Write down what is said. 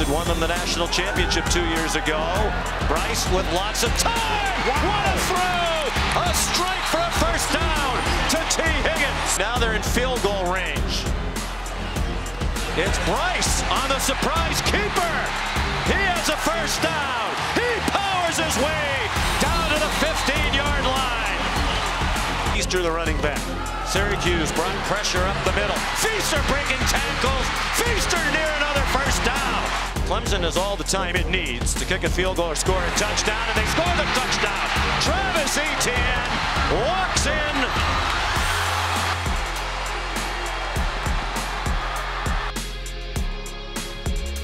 had won them the national championship 2 years ago. Brice with lots of time. What a throw! A strike for a first down to Tee Higgins. Now they're in field goal range. It's Brice on the surprise keeper. He has a first down. He powers his way down to the 15-yard line. Easter, the running back. Syracuse brought pressure up the middle. Feaster breaking tackles. Feaster near another first down. Clemson has all the time it needs to kick a field goal or score a touchdown, and they score the touchdown. Travis Etienne.